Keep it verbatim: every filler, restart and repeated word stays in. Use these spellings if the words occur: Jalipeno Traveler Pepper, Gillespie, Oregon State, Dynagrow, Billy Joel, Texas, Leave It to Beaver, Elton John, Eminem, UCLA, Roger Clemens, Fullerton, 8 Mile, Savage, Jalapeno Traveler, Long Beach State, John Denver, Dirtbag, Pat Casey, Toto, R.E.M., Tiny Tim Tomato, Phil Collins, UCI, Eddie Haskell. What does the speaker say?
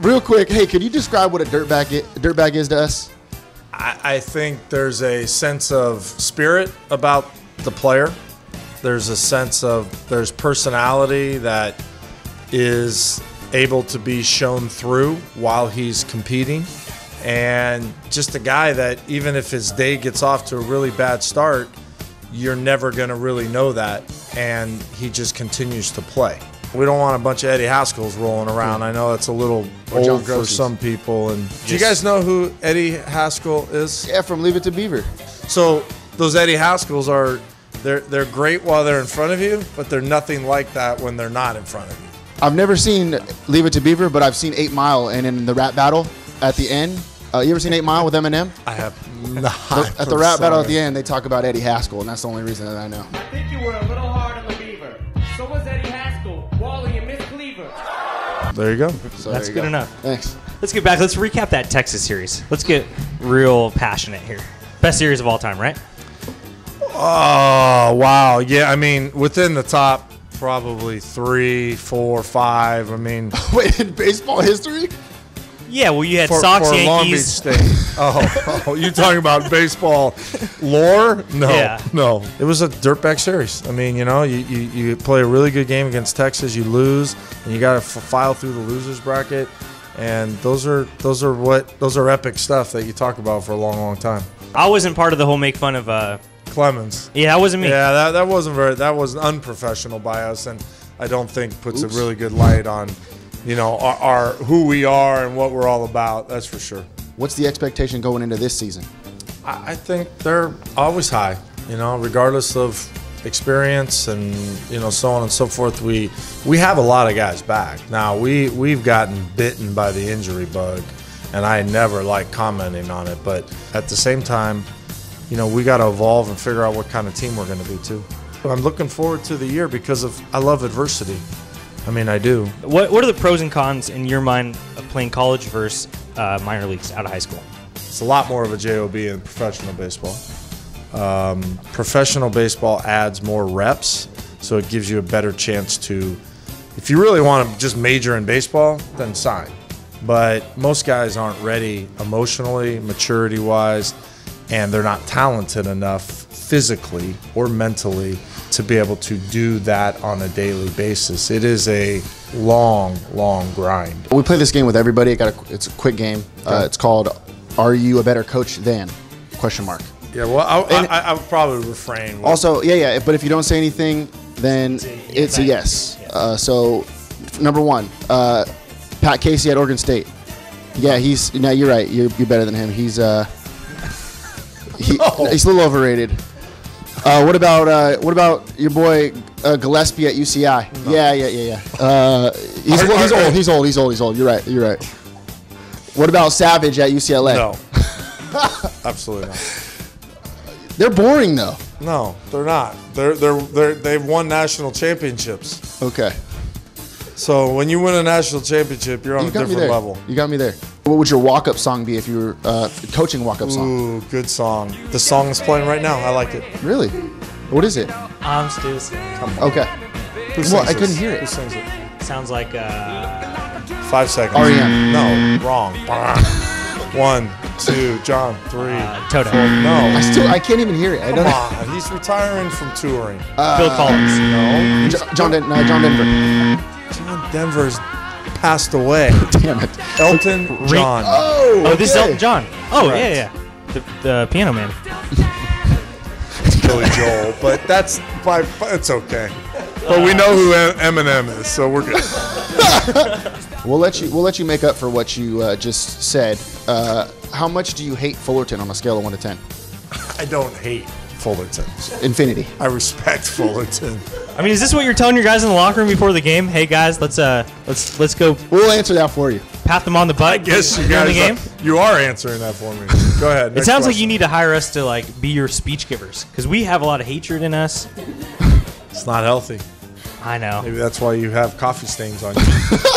Real quick, hey, could you describe what a dirtbag is, dirtbag is to us? I, I think there's a sense of spirit about the player. There's a sense of, there's personality that is able to be shown through while he's competing. And just a guy that even if his day gets off to a really bad start, you're never going to really know that. And he just continues to play. We don't want a bunch of Eddie Haskells rolling around. I know that's a little old for some people. And do you guys know who Eddie Haskell is? Yeah, from Leave It to Beaver. So those Eddie Haskells are, they're, they're great while they're in front of you, but they're nothing like that when they're not in front of you. I've never seen Leave It to Beaver, but I've seen eight mile, and in the rap battle at the end, uh, you ever seen eight mile with Eminem? I have not. So, at the rap battle at the end, they talk about Eddie Haskell, and that's the only reason that I know. I think you were a little hard on the Beaver. So was Eddie Haskell, Wally, and Miss Cleaver. There you go. So that's you good go. enough. Thanks. Let's get back. Let's recap that Texas series. Let's get real passionate here. Best series of all time, right? Oh, wow. Yeah, I mean, within the top probably three, four, five. I mean. Wait, in baseball history? Yeah, well, you had for, Sox, for Yankees. Long Beach State. Oh, oh, you talking about baseball lore? No, yeah. no. It was a dirtbag series. I mean, you know, you, you, you play a really good game against Texas, you lose, and you got to file through the losers bracket. And those are those are what those are epic stuff that you talk about for a long, long time. I wasn't part of the whole make fun of uh, Clemens. Yeah, that wasn't me. Yeah, that that wasn't very. That was unprofessional by us, and I don't think puts Oops. a really good light on. You know, our, our who we are and what we're all about, that's for sure. What's the expectation going into this season? I, I think they're always high, you know, regardless of experience and, you know, so on and so forth. We we have a lot of guys back. Now, we, we've gotten bitten by the injury bug, and I never like commenting on it. But at the same time, you know, we got to evolve and figure out what kind of team we're going to be, too. But I'm looking forward to the year because of I love adversity. I mean, I do. What What are the pros and cons in your mind of playing college versus uh, minor leagues out of high school? It's a lot more of a job than professional baseball. Um, professional baseball adds more reps, so it gives you a better chance to. If you really want to just major in baseball, then sign. But most guys aren't ready emotionally, maturity-wise, and they're not talented enough physically or mentally to be able to do that on a daily basis. It is a long, long grind. We play this game with everybody. It got a, it's a quick game. Okay. Uh, it's called, "Are you a better coach than?" Question mark. Yeah, well, I, and, I, I would probably refrain. Also, yeah, yeah, but if you don't say anything, then it's a, it's a yes. yes. Uh, so, number one, uh, Pat Casey at Oregon State. Yeah, he's, no, you're right. You're, you're better than him. He's, uh, he, no. he's a little overrated. Uh, what about uh, what about your boy uh, Gillespie at U C I? No. Yeah, yeah, yeah, yeah. Uh, he's, well, he's old. He's old. He's old. He's old. You're right. You're right. What about Savage at U C L A? No, absolutely not. They're boring though. No, they're not. They're they're they're they've won national championships. Okay. So when you win a national championship, you're on you a different level. You got me there. What would your walk-up song be if you were uh, coaching walk-up song? Ooh, good song. The song is playing right now. I like it. Really? What is it? I'm still singing. Okay. Who sings well, I couldn't this? hear it. Who sings it? Sounds like uh... Five seconds. R E M No, wrong. One, two, John, three. Uh, Toto. Four. No. I still, I can't even hear it. I Come don't on. He's retiring from touring. Uh, Phil Collins. No. Jo John, Den no, John Denver. John Denver's passed away. Damn it. Elton John. Oh, okay. Oh, this is Elton John. Oh, right. yeah, yeah. The, the piano man. It's Billy Joel, but that's by, it's okay. But we know who Eminem is, so we're good. We'll let you. We'll let you make up for what you uh, just said. Uh, how much do you hate Fullerton on a scale of one to ten? I don't hate Fullerton. Infinity. I respect Fullerton. I mean, is this what you're telling your guys in the locker room before the game? Hey guys, let's uh, let's let's go. We'll answer that for you. Pat them on the butt. I guess you guys. The game? Are, you are answering that for me. Go ahead. It sounds question. like you need to hire us to like be your speech givers because we have a lot of hatred in us. It's not healthy. I know. Maybe that's why you have coffee stains on you.